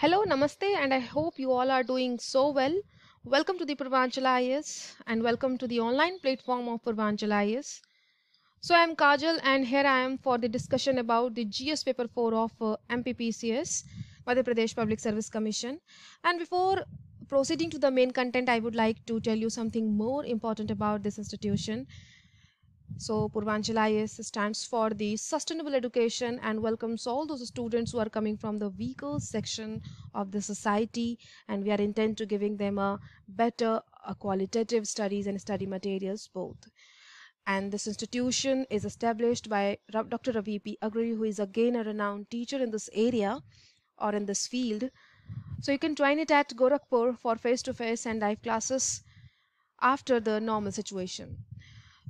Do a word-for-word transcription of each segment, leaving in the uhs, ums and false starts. Hello, Namaste, and I hope you all are doing so well. Welcome to the Purvanchal I A S and welcome to the online platform of Purvanchal I A S. So I am Kajal and here I am for the discussion about the G S paper four of uh, M P P S C, Madhya Pradesh Public Service Commission. And before proceeding to the main content, I would like to tell you something more important about this institution. So Purvanchal I A S stands for the Sustainable Education and welcomes all those students who are coming from the weaker section of the society, and we are intent to giving them a better a qualitative studies and study materials both. And this institution is established by Doctor Ravi P. Agrahari, who is again a renowned teacher in this area or in this field. So you can join it at Gorakhpur for face-to-face and live classes after the normal situation.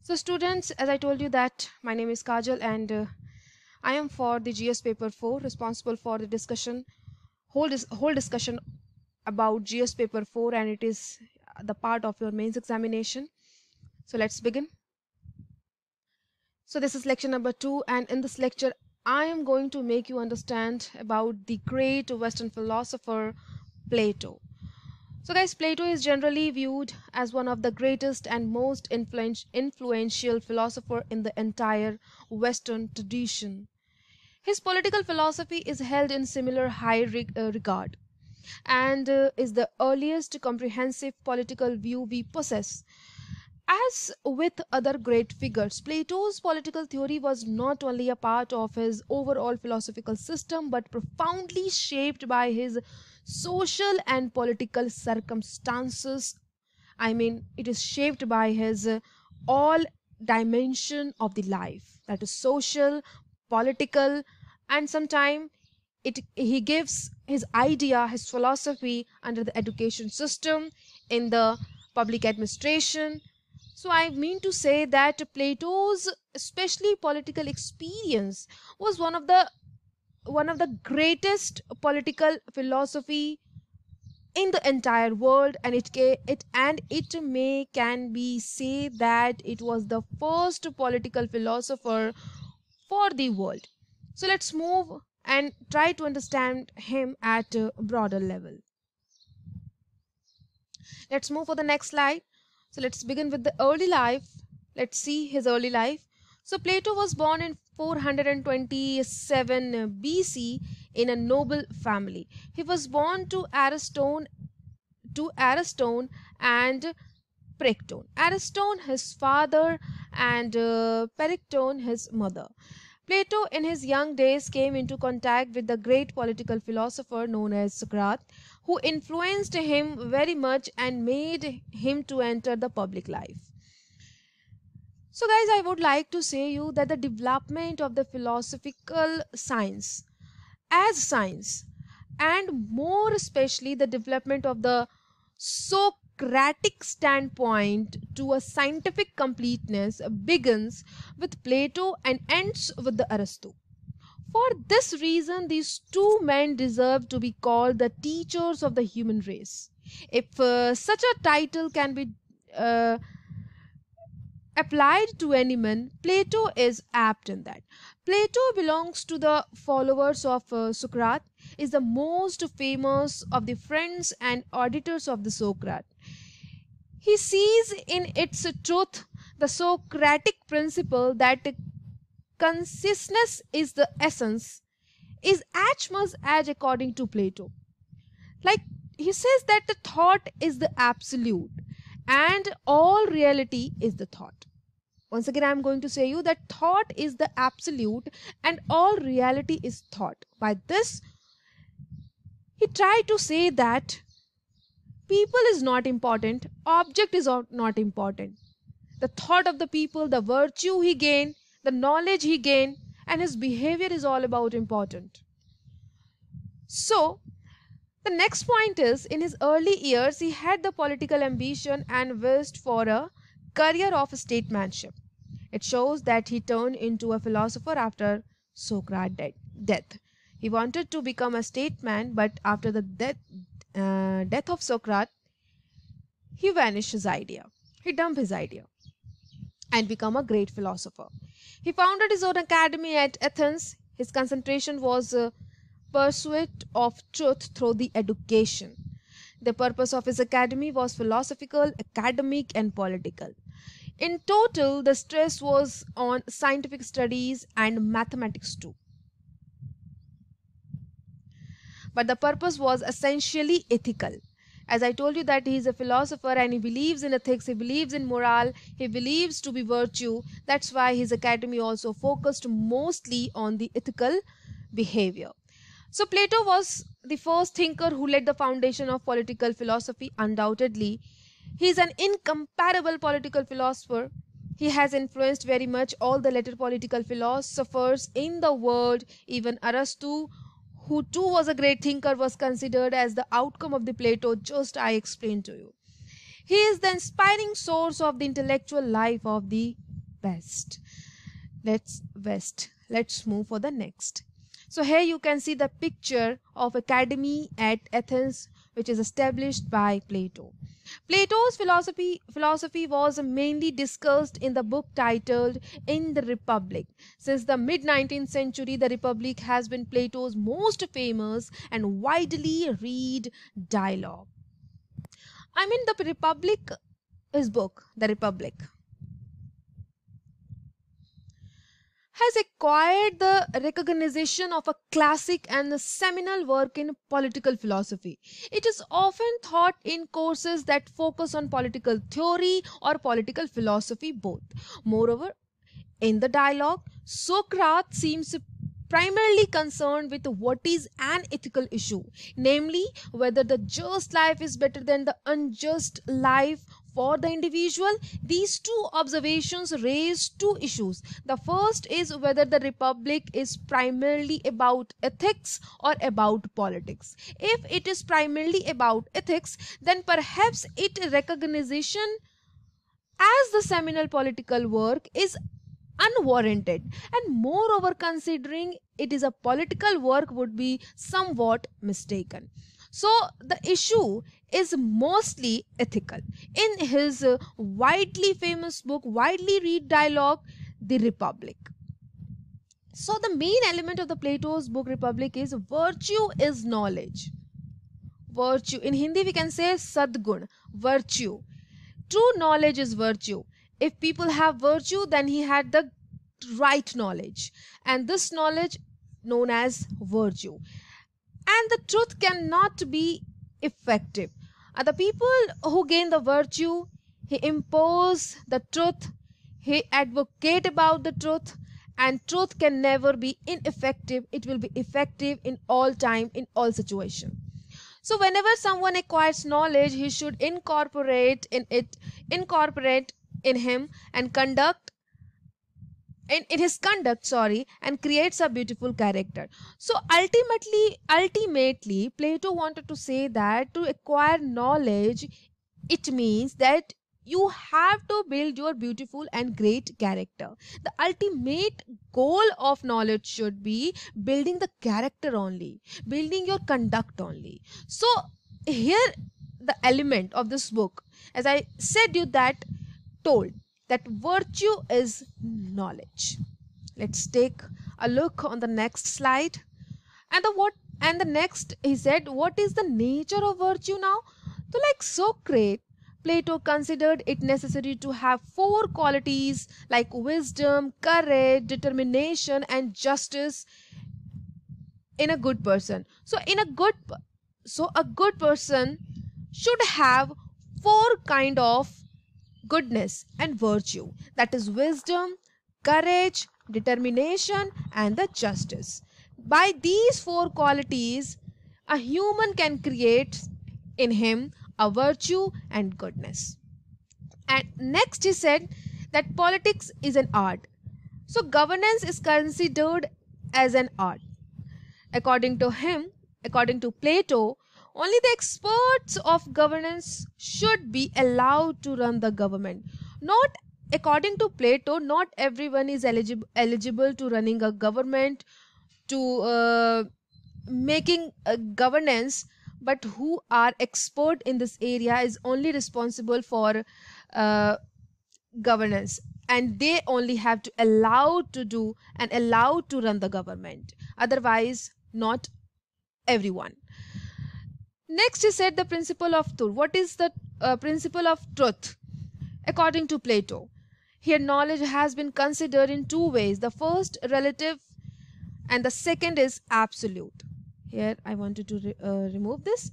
So students, as I told you that my name is Kajal and uh, I am for the G S paper four, responsible for the discussion, whole, dis whole discussion about G S paper four, and it is the part of your mains examination. So let's begin. So this is lecture number two, and in this lecture I am going to make you understand about the great Western philosopher Plato. So guys, Plato is generally viewed as one of the greatest and most influential philosopher in the entire Western tradition. His political philosophy is held in similar high reg uh, regard and uh, is the earliest comprehensive political view we possess. As with other great figures, Plato's political theory was not only a part of his overall philosophical system but profoundly shaped by his social and political circumstances. I mean, it is shaped by his uh, all dimension of the life, that is social, political, and sometimes it he gives his idea, his philosophy under the education system, in the public administration. So I mean to say that Plato's especially political experience was one of the one of the greatest political philosophy in the entire world, and it can, it and it may can be say that it was the first political philosopher for the world. So let's move and try to understand him at a broader level. Let's move for the next slide. So let's begin with the early life. Let's see his early life. So Plato was born in four hundred twenty-seven B C in a noble family. He was born to Ariston, to Ariston and Perictone. Ariston, his father, and uh, Perictone, his mother. Plato, in his young days, came into contact with the great political philosopher known as Socrates, who influenced him very much and made him to enter the public life. So guys, I would like to say you that the development of the philosophical science as science, and more especially the development of the Socratic standpoint to a scientific completeness, begins with Plato and ends with the Aristotle. For this reason, these two men deserve to be called the teachers of the human race, if uh, such a title can be uh, applied to any man. Plato is apt in that. Plato belongs to the followers of uh, Socrates, is the most famous of the friends and auditors of the Socrates. He sees in its truth the Socratic principle that consciousness is the essence, is as much as, according to Plato, like he says that the thought is the absolute and all reality is the thought. Once again, I am going to say you that thought is the absolute and all reality is thought. By this, he tried to say that people is not important, object is not important. The thought of the people, the virtue he gained, the knowledge he gained, and his behavior is all about important. So, the next point is, in his early years, he had the political ambition and wished for a career of statesmanship. It shows that he turned into a philosopher after Socrates' death. He wanted to become a statesman, but after the death, uh, death of Socrates, he vanished his idea. He dumped his idea and become a great philosopher. He founded his own academy at Athens. His concentration was uh, pursuit of truth through the education. The purpose of his academy was philosophical, academic, and political. In total, the stress was on scientific studies and mathematics too. But the purpose was essentially ethical. As I told you that he is a philosopher and he believes in ethics, he believes in morale, he believes to be virtue. That's why his academy also focused mostly on the ethical behavior. So Plato was the first thinker who laid the foundation of political philosophy, undoubtedly. He is an incomparable political philosopher. He has influenced very much all the later political philosophers in the world. Even Ariston, who too was a great thinker, was considered as the outcome of the Plato, just I explained to you. He is the inspiring source of the intellectual life of the West. Let's West. Let's move for the next. So here you can see the picture of Academy at Athens, which is established by Plato. Plato's philosophy philosophy was mainly discussed in the book titled In the Republic. Since the mid-nineteenth century, the Republic has been Plato's most famous and widely read dialogue. I mean the Republic, his book, The Republic, has acquired the recognition of a classic and a seminal work in political philosophy. It is often taught in courses that focus on political theory or political philosophy both. Moreover, in the dialogue, Socrates seems primarily concerned with what is an ethical issue, namely whether the just life is better than the unjust life for the individual. These two observations raise two issues. The first is whether the Republic is primarily about ethics or about politics. If it is primarily about ethics, then perhaps its recognition as the seminal political work is unwarranted, and moreover, considering it is a political work would be somewhat mistaken. So the issue is mostly ethical. In his uh, widely famous book, widely read dialogue, The Republic. So the main element of the Plato's book Republic is virtue is knowledge. Virtue. In Hindi we can say sadgun, virtue. True knowledge is virtue. If people have virtue, then he had the right knowledge. And this knowledge known as virtue. And the truth cannot be effective. Are the people who gain the virtue, he impose the truth, he advocate about the truth, and truth can never be ineffective. It will be effective in all time, in all situation. So whenever someone acquires knowledge, he should incorporate in it, incorporate in him and conduct in, in his conduct, sorry, and creates a beautiful character. So ultimately, ultimately, Plato wanted to say that to acquire knowledge, it means that you have to build your beautiful and great character. The ultimate goal of knowledge should be building the character only, building your conduct only. So here the element of this book, as I said you that told, that virtue is knowledge. Let's take a look on the next slide. And the what? And the next he said, what is the nature of virtue now? So like Socrates, Plato considered it necessary to have four qualities like wisdom, courage, determination, and justice in a good person. So in a good, so a good person should have four kind of goodness and virtue, that is wisdom, courage, determination, and the justice. By these four qualities, a human can create in him a virtue and goodness. And next he said that politics is an art. So governance is considered as an art. According to him, according to Plato, only the experts of governance should be allowed to run the government. Not, according to Plato, not everyone is eligible eligible to running a government, to uh, making a governance, but who are expert in this area is only responsible for uh, governance. And they only have to allow to do and allowed to run the government. Otherwise, not everyone. Next he said the principle of truth. What is the uh, principle of truth? According to Plato, here knowledge has been considered in two ways. The first, relative, and the second is absolute. Here I wanted to re uh, remove this.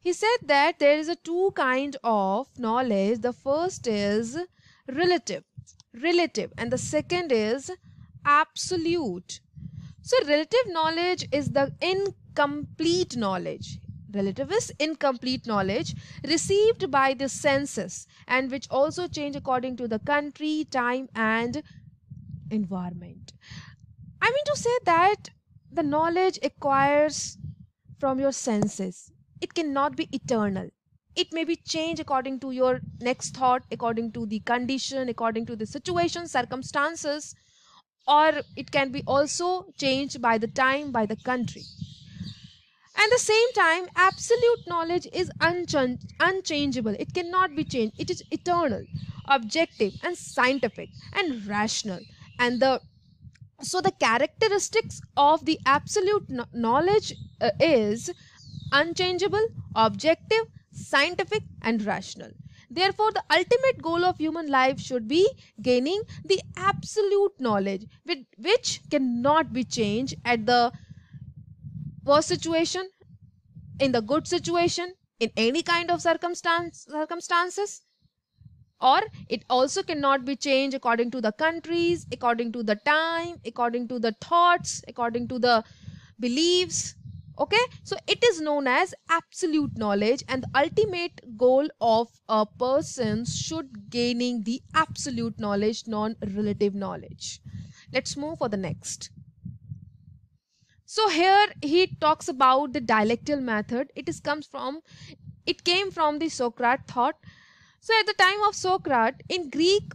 He said that there is a two kind of knowledge. The first is relative, relative, and the second is absolute. So relative knowledge is the incomplete knowledge. Relative is incomplete knowledge received by the senses and which also change according to the country, time, and environment. I mean to say that the knowledge acquires from your senses, it cannot be eternal. It may be changed according to your next thought, according to the condition, according to the situation, circumstances, or it can be also changed by the time, by the country. At the same time, absolute knowledge is unchangeable. It cannot be changed. It is eternal, objective, and scientific, and rational. And the so the characteristics of the absolute knowledge uh, is unchangeable, objective, scientific, and rational. Therefore, the ultimate goal of human life should be gaining the absolute knowledge, which, which cannot be changed at the worst situation, in the good situation, in any kind of circumstance, circumstances, or it also cannot be changed according to the countries, according to the time, according to the thoughts, according to the beliefs. Okay, so it is known as absolute knowledge, and the ultimate goal of a person should gaining the absolute knowledge, non-relative knowledge. Let's move for the next. So here he talks about the dialectical method. It is comes from, it came from the Socratic thought. So at the time of Socrates, in Greek,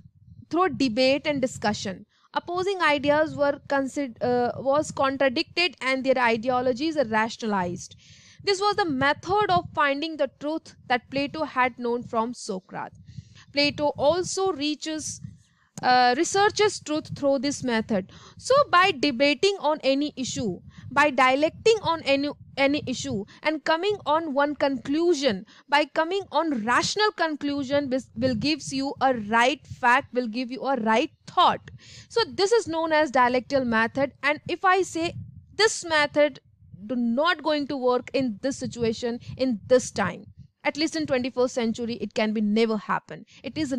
through debate and discussion, opposing ideas were considered, uh, was contradicted, and their ideologies are rationalized. This was the method of finding the truth that Plato had known from Socrates. Plato also reaches, uh, researches truth through this method. So by debating on any issue, by dialecting on any any issue and coming on one conclusion, by coming on rational conclusion, this will gives you a right fact, will give you a right thought. So this is known as dialectical method. And if I say this method do not going to work in this situation, in this time, at least in twenty-first century, it can be never happen. It is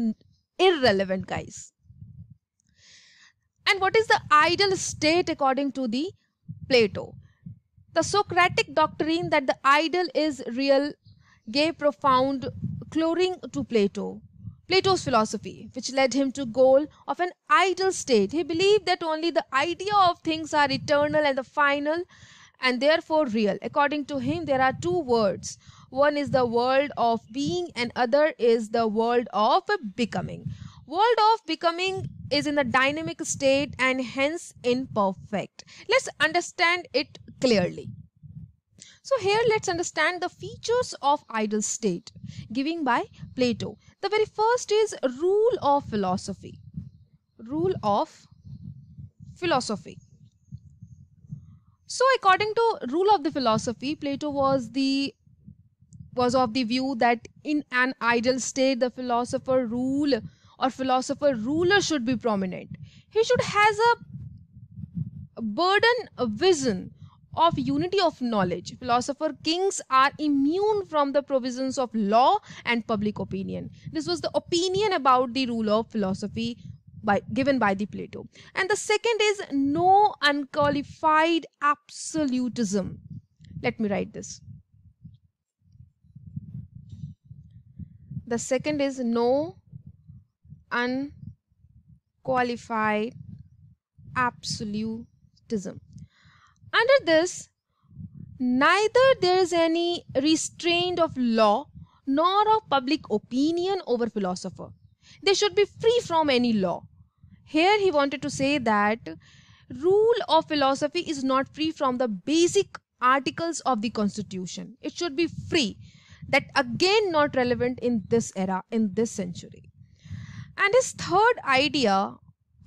irrelevant, guys. And what is the ideal state according to the Plato? The Socratic doctrine that the ideal is real gave profound coloring to Plato, Plato's philosophy, which led him to goal of an ideal state. He believed that only the idea of things are eternal and the final, and therefore real. According to him, there are two worlds. One is the world of being, and other is the world of becoming. World of becoming is in the dynamic state and hence imperfect. Let's understand it clearly. So here let's understand the features of ideal state given by Plato. The very first is rule of philosophy. Rule of philosophy. So according to rule of the philosophy, Plato was the was of the view that in an ideal state the philosopher rule or philosopher ruler should be prominent. He should has a burden, a vision of unity of knowledge. Philosopher kings are immune from the provisions of law and public opinion. This was the opinion about the rule of philosophy by given by the Plato. And the second is no unqualified absolutism. Let me write this. The second is no unqualified absolutism. Under this, neither there is any restraint of law nor of public opinion over philosopher. They should be free from any law. Here he wanted to say that rule of philosophy is not free from the basic articles of the Constitution. It should be free. That again not relevant in this era, in this century. And his third idea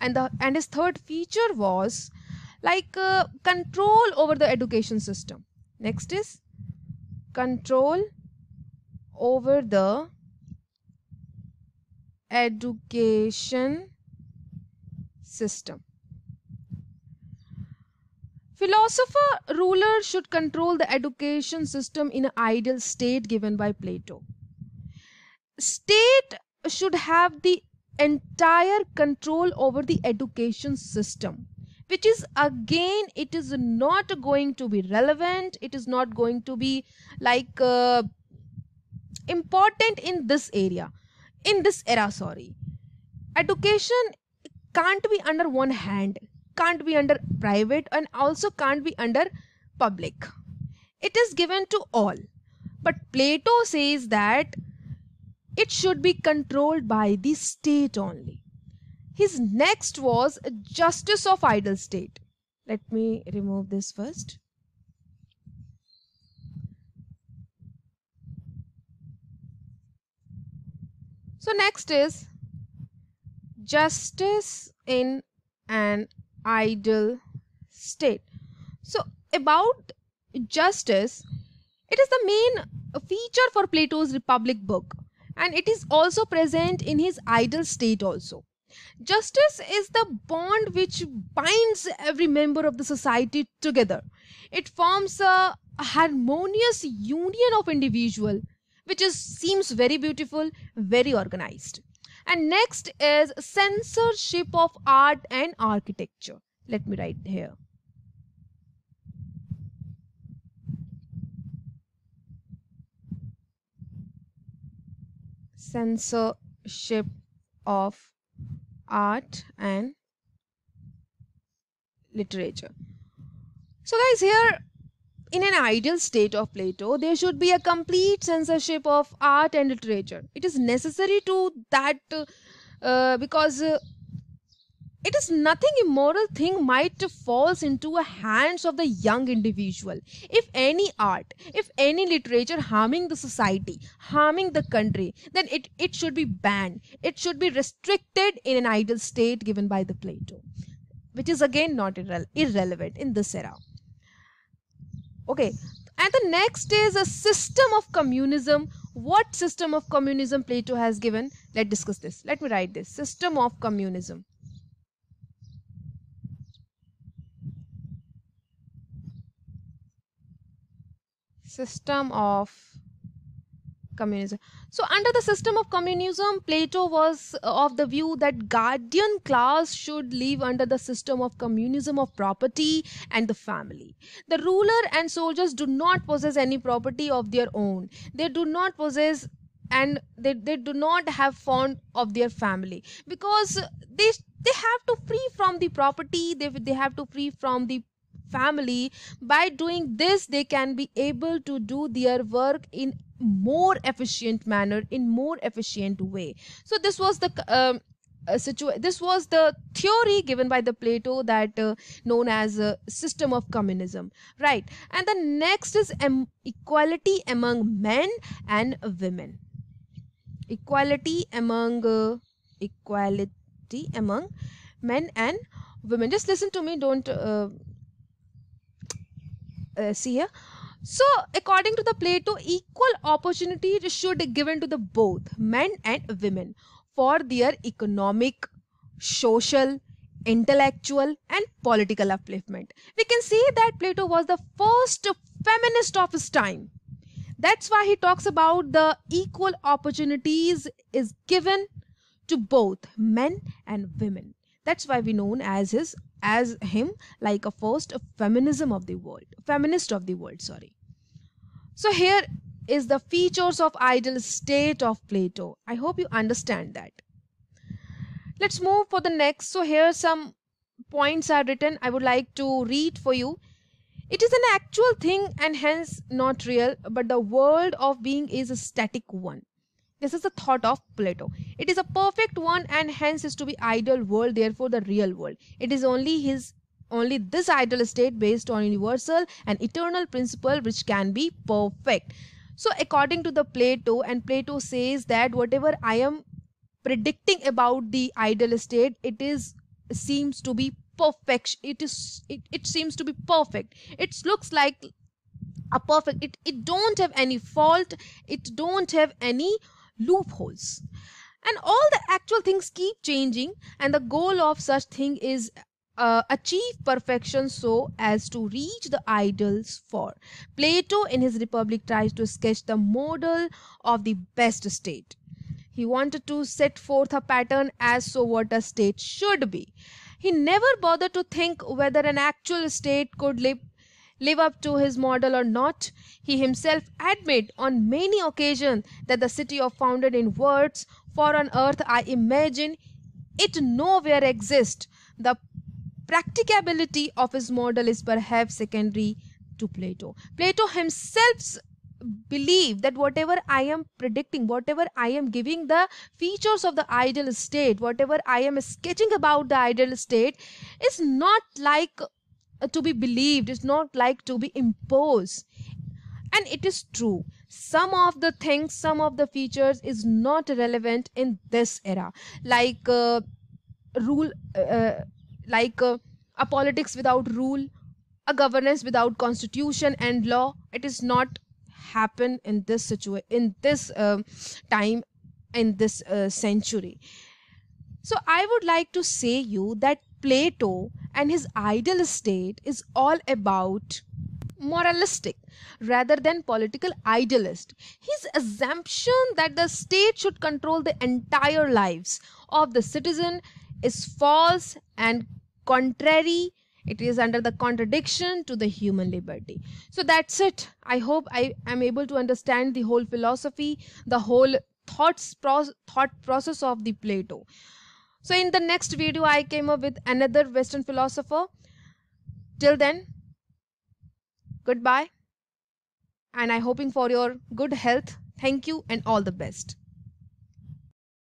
and the and his third feature was like uh, control over the education system. Next is control over the education system. Philosopher ruler should control the education system in an ideal state given by Plato. State should have the entire control over the education system, which is again it is not going to be relevant, it is not going to be like uh, important in this area, in this era, sorry. Education can't be under one hand, can't be under private, and also can't be under public. It is given to all. But Plato says that it should be controlled by the state only. His next was justice of ideal state. Let me remove this first. So next is justice in an ideal state. So about justice, it is the main feature for Plato's Republic book, and it is also present in his ideal state also. Justice is the bond which binds every member of the society together. It forms a harmonious union of individual, which is seems very beautiful, very organized. And next is censorship of art and architecture. Let me write here. Censorship of art and literature. So guys, here in an ideal state of Plato, there should be a complete censorship of art and literature. It is necessary to that uh, because uh, it is nothing immoral thing might falls into the hands of the young individual. If any art, if any literature harming the society, harming the country, then it, it should be banned. It should be restricted in an ideal state given by the Plato, which is again not irre irrelevant in this era. Okay, and the next is a system of communism. What system of communism Plato has given? Let's discuss this. Let me write this. System of communism. System of communism. So under the system of communism, Plato was of the view that guardian class should live under the system of communism of property and the family. The ruler and soldiers do not possess any property of their own. They do not possess and they, they do not have fond of their family, because they, they have to free from the property, they, they have to free from the family. By doing this, they can be able to do their work in more efficient manner, in more efficient way. So this was the um, uh, situa this was the theory given by the Plato, that uh, known as a system of communism, right? And the next is em equality among men and women. Equality among uh, equality among men and women. Just listen to me. Don't. Uh, Uh, see here. So according to the Plato, equal opportunity should be given to the both men and women for their economic, social, intellectual and political upliftment. We can see that Plato was the first feminist of his time. That's why he talks about the equal opportunities is given to both men and women. That's why we known as his as him like a first a feminism of the world, feminist of the world, sorry. So here is the features of ideal state of Plato. I hope you understand that. Let's move for the next. So here some points are written. I would like to read for you. It is an actual thing and hence not real, but the world of being is a static one. This is the thought of Plato. It is a perfect one and hence is to be ideal world, therefore the real world. It is only his, only this ideal state based on universal and eternal principle which can be perfect. So according to the Plato, and Plato says that whatever I am predicting about the ideal state, it is seems to be perfect. It is it, it seems to be perfect. It looks like are perfect. It, it don't have any fault. It don't have any loopholes. And all the actual things keep changing, and the goal of such thing is uh, achieve perfection so as to reach the ideals for. Plato in his Republic tries to sketch the model of the best state. He wanted to set forth a pattern as so what a state should be. He never bothered to think whether an actual state could live, live up to his model or not. He himself admitted on many occasions that the city of founded in words, for on earth I imagine, it nowhere exists. The practicability of his model is perhaps secondary to Plato. Plato himself believe that whatever I am predicting, whatever I am giving the features of the ideal state, whatever I am sketching about the ideal state is not like to be believed, it's not like to be imposed. And it is true, some of the things, some of the features is not relevant in this era, like uh, rule, uh, like uh, a politics without rule, a governance without constitution and law. It is not happen in this situation, in this uh, time, in this uh, century. So I would like to say you that Plato and his ideal state is all about moralistic rather than political idealist. His assumption that the state should control the entire lives of the citizen is false and contrary. It is under the contradiction to the human liberty. So that's it. I hope I am able to understand the whole philosophy, the whole thoughts pro thought process of the Plato. So in the next video, I came up with another Western philosopher. Till then, goodbye. And I'm hoping for your good health. Thank you and all the best.